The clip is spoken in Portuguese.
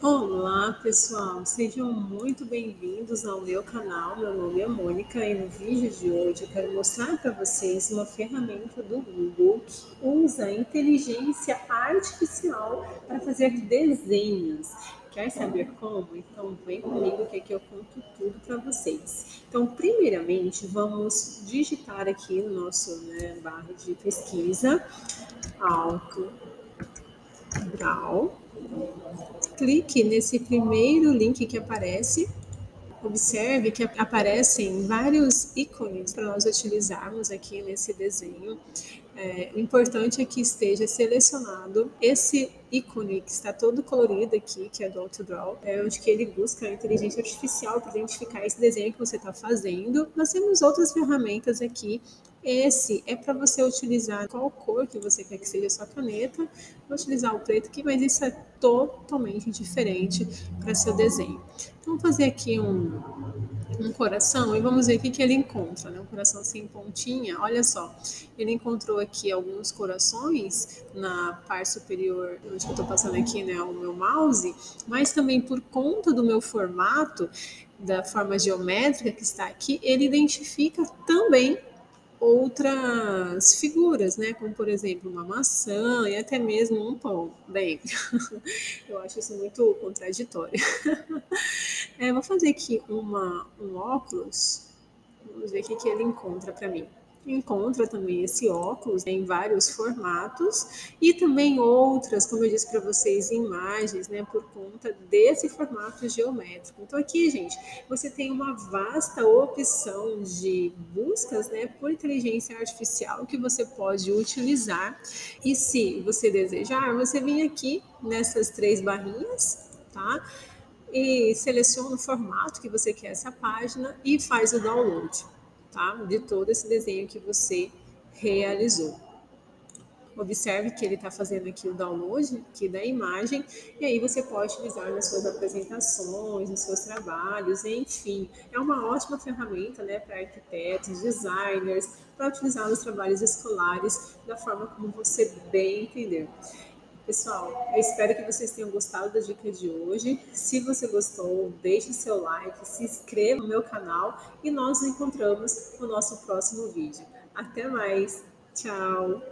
Olá pessoal, sejam muito bem-vindos ao meu canal. Meu nome é Mônica e no vídeo de hoje eu quero mostrar para vocês uma ferramenta do Google que usa a inteligência artificial para fazer desenhos. Quer saber como? Então vem comigo que aqui eu conto tudo para vocês. Então primeiramente vamos digitar aqui no nosso barra de pesquisa AutoDraw. Clique nesse primeiro link que aparece. Observe que aparecem vários ícones para nós utilizarmos aqui nesse desenho. O importante é que esteja selecionado esse ícone que está todo colorido aqui, que é do AutoDraw, onde que ele busca a inteligência artificial para identificar esse desenho que você está fazendo. Nós temos outras ferramentas aqui. Esse é para você utilizar qual cor que você quer que seja a sua caneta. Vou utilizar o preto aqui, mas isso é totalmente diferente para seu desenho. Vamos fazer aqui um coração e vamos ver o que que ele encontra, Um coração sem pontinha. Olha só, ele encontrou aqui alguns corações na parte superior, onde eu estou passando aqui, o meu mouse, mas também por conta do meu formato, da forma geométrica que está aqui, ele identifica também outras figuras, como por exemplo uma maçã e até mesmo um pão. Bem, eu acho isso muito contraditório. Vou fazer aqui um óculos, vamos ver o que ele encontra para mim. Encontra também esse óculos em vários formatos e também outras, como eu disse para vocês, imagens, por conta desse formato geométrico. Então aqui, gente, você tem uma vasta opção de buscas, por inteligência artificial que você pode utilizar. E se você desejar, você vem aqui nessas três barrinhas, tá? E seleciona o formato que você quer essa página e faz o download. De todo esse desenho que você realizou. Observe que ele está fazendo aqui o download aqui da imagem e aí você pode utilizar nas suas apresentações, nos seus trabalhos, enfim. É uma ótima ferramenta para arquitetos, designers, para utilizar nos trabalhos escolares da forma como você bem entender. Pessoal, eu espero que vocês tenham gostado da dica de hoje. Se você gostou, deixe seu like, se inscreva no meu canal e nós nos encontramos no nosso próximo vídeo. Até mais! Tchau!